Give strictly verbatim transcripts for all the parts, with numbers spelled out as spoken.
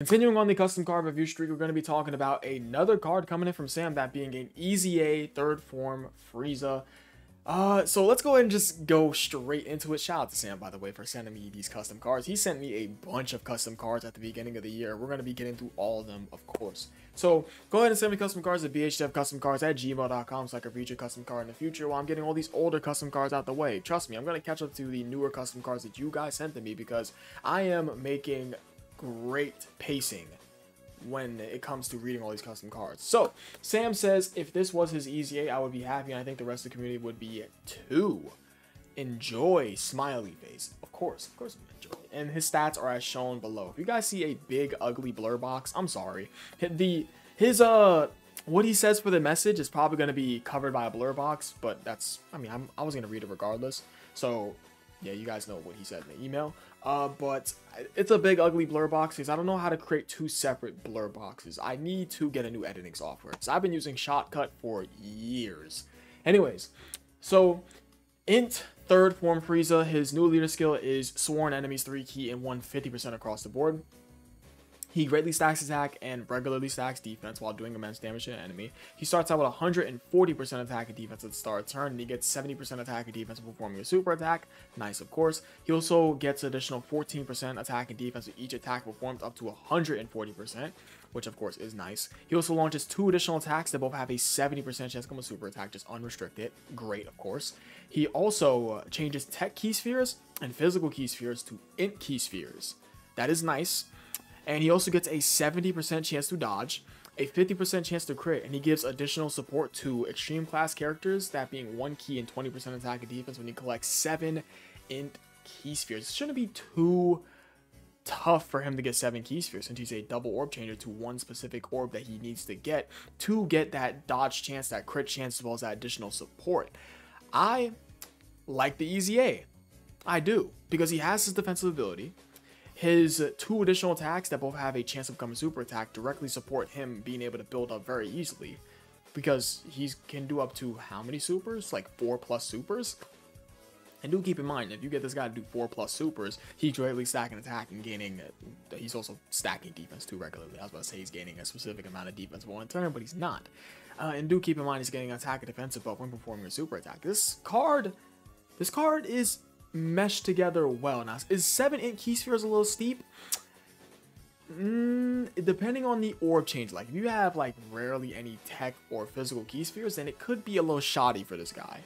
Continuing on the custom card review streak, we're going to be talking about another card coming in from Sam, that being an E Z A third form Frieza. Uh, so let's go ahead and just go straight into it. Shout out to Sam, by the way, for sending me these custom cards. He sent me a bunch of custom cards at the beginning of the year. We're going to be getting through all of them, of course. So go ahead and send me custom cards at b h dev custom cards at gmail dot com so I can read your custom card in the future while I'm getting all these older custom cards out the way. Trust me, I'm going to catch up to the newer custom cards that you guys sent to me because I am making great pacing when it comes to reading all these custom cards. So Sam says, if this was his E Z A, I would be happy, and I think the rest of the community would be too. Enjoy, smiley face. Of course, of course we enjoy. And his stats are as shown below. If you guys see a big ugly blur box, I'm sorry. The his uh what he says for the message is probably going to be covered by a blur box, but that's, I mean, I'm, I was going to read it regardless. So yeah, you guys know what he said in the email. Uh, but it's a big ugly blur box because I don't know how to create two separate blur boxes. I need to get a new editing software. So I've been using Shotcut for years. Anyways, so int third form Frieza, his new leader skill is sworn enemies three key and one fifty percent across the board. He greatly stacks attack and regularly stacks defense while doing immense damage to an enemy. He starts out with one hundred forty percent attack and defense at the start of the turn, and he gets seventy percent attack and defense performing a super attack. Nice, of course. He also gets an additional fourteen percent attack and defense with each attack performed up to one hundred forty percent, which of course is nice. He also launches two additional attacks that both have a seventy percent chance to come with super attack, just unrestricted. Great, of course. He also changes tech key spheres and physical key spheres to int key spheres. That is nice. And he also gets a seventy percent chance to dodge, a fifty percent chance to crit, and he gives additional support to extreme class characters, that being one key and twenty percent attack and defense when he collects seven int key spheres. It shouldn't be too tough for him to get seven key spheres since he's a double orb changer to one specific orb that he needs to get to get that dodge chance, that crit chance, as well as that additional support. I like the E Z A. I do, because he has his defensive ability. His two additional attacks that both have a chance of becoming super attack directly support him being able to build up very easily, because he can do up to how many supers? Like four plus supers? And do keep in mind, if you get this guy to do four plus supers, he's greatly stacking attack and gaining, he's also stacking defense too regularly. I was about to say he's gaining a specific amount of defense for one turn, but he's not. Uh, and do keep in mind he's getting attack and defensive buff when performing a super attack. This card, this card is meshed together well. Now, is seven int key spheres a little steep? Mm, depending on the orb change. Like, if you have like rarely any tech or physical key spheres, then it could be a little shoddy for this guy,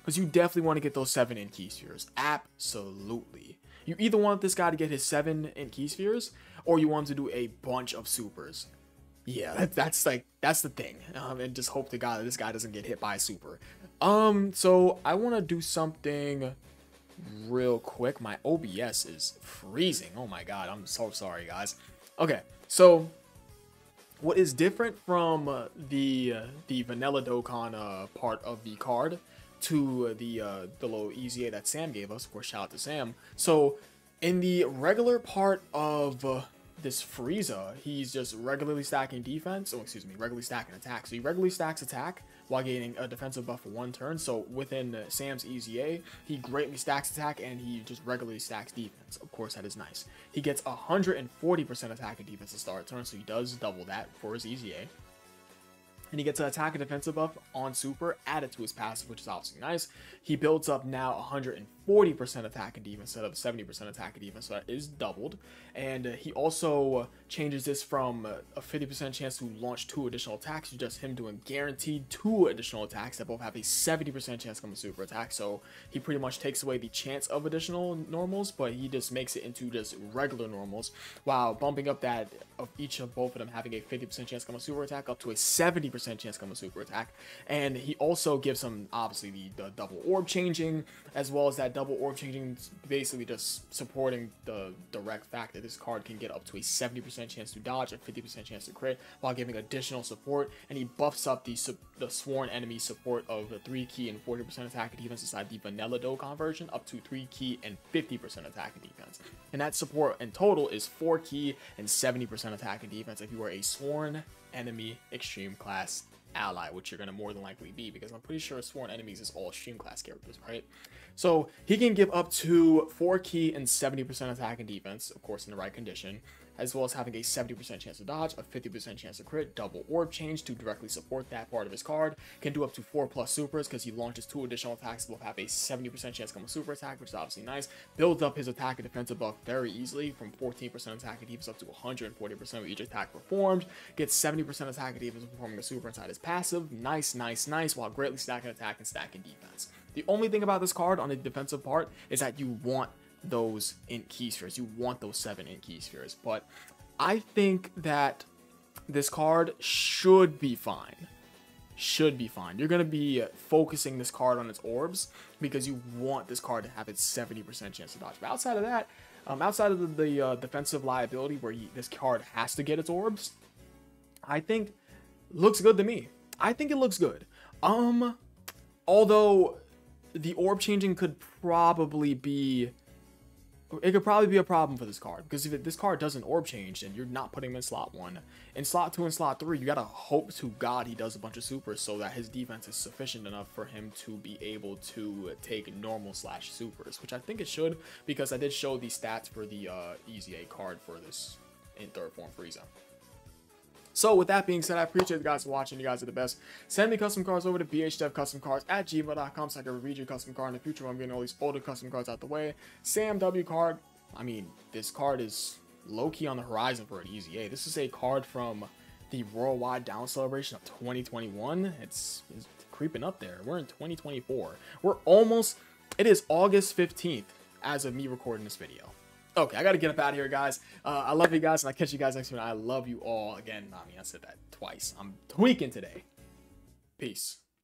because you definitely want to get those seven int key spheres. Absolutely. You either want this guy to get his seven int key spheres, or you want him to do a bunch of supers. Yeah, that, that's like that's the thing. Um, and just hope to God that this guy doesn't get hit by a super. Um, so I want to do something real quick. My O B S is freezing. Oh my god, I'm so sorry, guys. Okay, so what is different from uh, the uh, the vanilla Dokkan uh, part of the card to uh, the uh, the little E Z A that Sam gave us? Of course, shout out to Sam. So in the regular part of uh, this Frieza, he's just regularly stacking defense. Oh, excuse me, regularly stacking attack. So he regularly stacks attack while gaining a defensive buff for one turn. So within uh, Sam's E Z A, he greatly stacks attack and he just regularly stacks defense. Of course, that is nice. He gets one hundred forty percent attack and defense to start turn, so he does double that for his E Z A. And he gets an attack and defensive buff on super added to his passive, which is obviously nice. He builds up now one hundred forty percent attack and defense instead of seventy percent attack and defense, so that is doubled. And uh, he also uh, changes this from uh, a fifty percent chance to launch two additional attacks to just him doing guaranteed two additional attacks that both have a seventy percent chance to come to super attack. So he pretty much takes away the chance of additional normals, but he just makes it into just regular normals while bumping up that of each of both of them having a fifty percent chance to come to super attack up to a seventy percent chance to come with super attack. And he also gives him obviously the, the double orb changing, as well as that double orb changing basically just supporting the direct fact that this card can get up to a seventy percent chance to dodge, a fifty percent chance to crit, while giving additional support. And he buffs up the the sworn enemy support of the three key and forty percent attack and defense inside the vanilla Dokkan version up to three key and fifty percent attack and defense, and that support in total is four key and seventy percent attack and defense if you are a sworn enemy extreme class ally, which you're going to more than likely be, because I'm pretty sure sworn enemies is all extreme class characters, right? So he can give up to four key and seventy percent attack and defense, of course in the right condition, as well as having a seventy percent chance to dodge, a fifty percent chance to crit, double orb change to directly support that part of his card, can do up to four plus supers because he launches two additional attacks that will have a seventy percent chance to come with super attack, which is obviously nice, builds up his attack and defensive buff very easily from fourteen percent attack and defense up to one hundred forty percent with each attack performed, gets seventy percent attack and defense performing a super inside his passive, nice, nice, nice, while greatly stacking attack and stacking defense. The only thing about this card on the defensive part is that you want those int key spheres. You want those seven int key spheres. But I think that this card should be fine. Should be fine. You're going to be focusing this card on its orbs because you want this card to have its seventy percent chance to dodge. But outside of that, um, outside of the, the uh, defensive liability where you, this card has to get its orbs, I think looks good to me. I think it looks good. Um, although the orb changing could probably be... It could probably be a problem for this card, because if this card doesn't orb change, then you're not putting him in slot one. In slot two and slot three, you gotta hope to God he does a bunch of supers so that his defense is sufficient enough for him to be able to take normal slash supers, which I think it should, because I did show the stats for the uh, E Z A card for this in third form Frieza. So with that being said, I appreciate you guys for watching. You guys are the best. Send me custom cards over to b h dev custom cards at gmail dot com so I can read your custom card in the future when I'm getting all these older custom cards out the way. Sam W card. I mean, this card is low-key on the horizon for an E Z A. This is a card from the Worldwide Down Celebration of twenty twenty-one. It's, it's creeping up there. We're in twenty twenty-four. We're almost... It is August fifteenth as of me recording this video. Okay, I gotta get up out of here, guys. Uh, I love you guys, and I'll catch you guys next time. I love you all. Again, I mean, I said that twice. I'm tweaking today. Peace.